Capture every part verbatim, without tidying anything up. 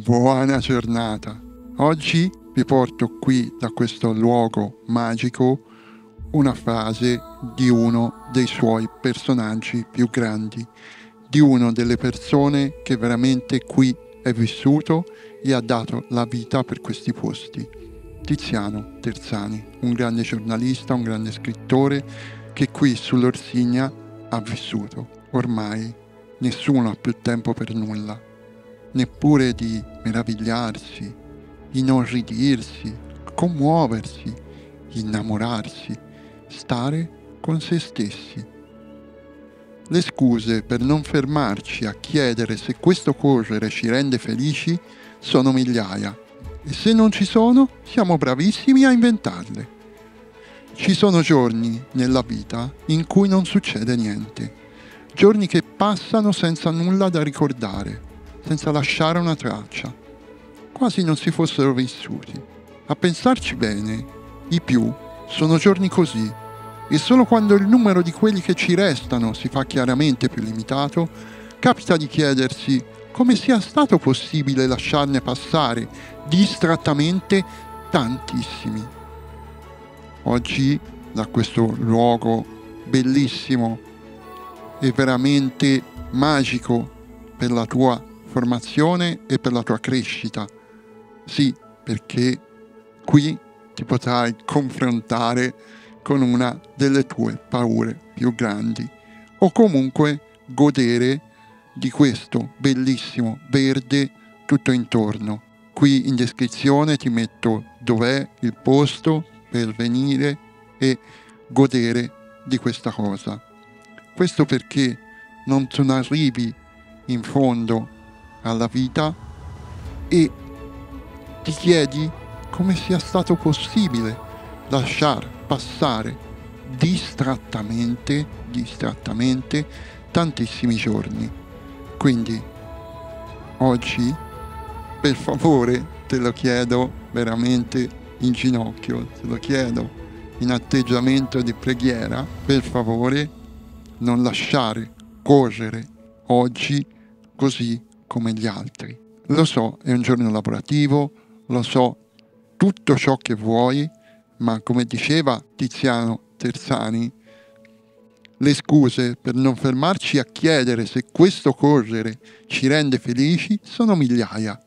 buona giornata. Oggi vi porto qui, da questo luogo magico, una frase di uno dei suoi personaggi più grandi, di una delle persone che veramente qui è vissuto e ha dato la vita per questi posti. Tiziano Terzani, un grande giornalista, un grande scrittore che qui sull'Orsigna ha vissuto. Ormai nessuno ha più tempo per nulla, neppure di meravigliarsi, inorridirsi, commuoversi, innamorarsi, stare con se stessi. Le scuse per non fermarci a chiedere se questo correre ci rende felici sono migliaia, e se non ci sono siamo bravissimi a inventarle. Ci sono giorni nella vita in cui non succede niente, giorni che passano senza nulla da ricordare, senza lasciare una traccia, quasi non si fossero vissuti. A pensarci bene, i più sono giorni così, e solo quando il numero di quelli che ci restano si fa chiaramente più limitato, capita di chiedersi come sia stato possibile lasciarne passare distrattamente tantissimi. Oggi, da questo luogo bellissimo e veramente magico per la tua formazione e per la tua crescita, sì, perché qui ti potrai confrontare con una delle tue paure più grandi, o comunque godere di questo bellissimo verde tutto intorno. Qui in descrizione ti metto dov'è il posto per venire e godere di questa cosa. Questo perché non tu arrivi in fondo alla vita e ti chiedi come sia stato possibile lasciar passare distrattamente, distrattamente, tantissimi giorni. Quindi oggi, per favore, te lo chiedo veramente in ginocchio, te lo chiedo in atteggiamento di preghiera, per favore non lasciare correre oggi così come gli altri. Lo so, è un giorno lavorativo, lo so, tutto ciò che vuoi, ma come diceva Tiziano Terzani, le scuse per non fermarci a chiedere se questo correre ci rende felici sono migliaia,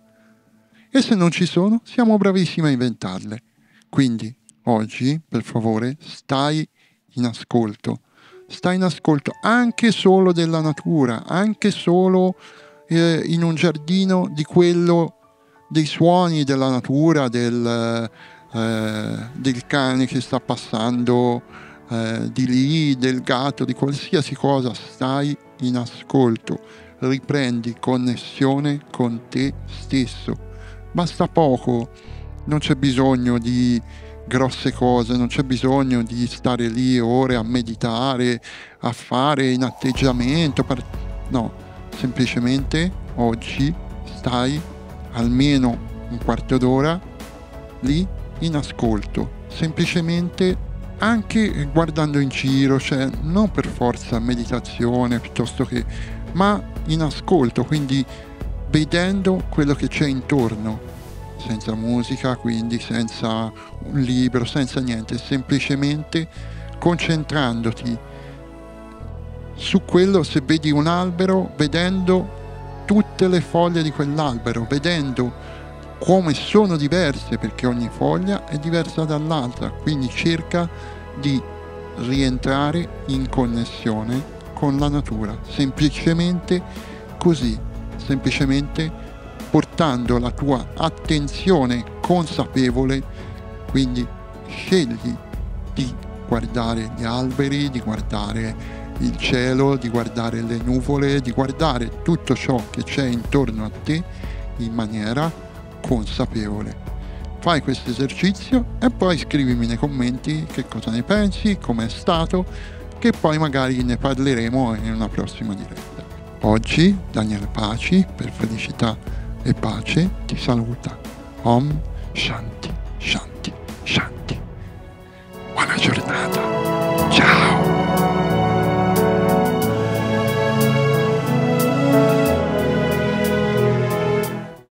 e se non ci sono siamo bravissimi a inventarle. Quindi oggi, per favore, stai in ascolto, stai in ascolto anche solo della natura, anche solo eh, in un giardino, di quello, dei suoni della natura, del... Eh, del cane che sta passando eh, di lì, del gatto, di qualsiasi cosa. Stai in ascolto, riprendi connessione con te stesso. Basta poco, non c'è bisogno di grosse cose, non c'è bisogno di stare lì ore a meditare, a fare in atteggiamento per... no, semplicemente oggi stai almeno un quarto d'ora lì in ascolto, semplicemente, anche guardando in giro, cioè non per forza meditazione piuttosto che, ma in ascolto, quindi vedendo quello che c'è intorno, senza musica, quindi senza un libro, senza niente, semplicemente concentrandoti su quello. Se vedi un albero, vedendo tutte le foglie di quell'albero, vedendo come sono diverse, perché ogni foglia è diversa dall'altra, quindi cerca di rientrare in connessione con la natura, semplicemente così, semplicemente portando la tua attenzione consapevole. Quindi scegli di guardare gli alberi, di guardare il cielo, di guardare le nuvole, di guardare tutto ciò che c'è intorno a te in maniera consapevole. Fai questo esercizio e poi scrivimi nei commenti che cosa ne pensi, com'è stato, che poi magari ne parleremo in una prossima diretta. Oggi Daniele Paci, per Felicità e Pace, ti saluta. Om Shanti, Shanti, Shanti. Buona giornata. Ciao.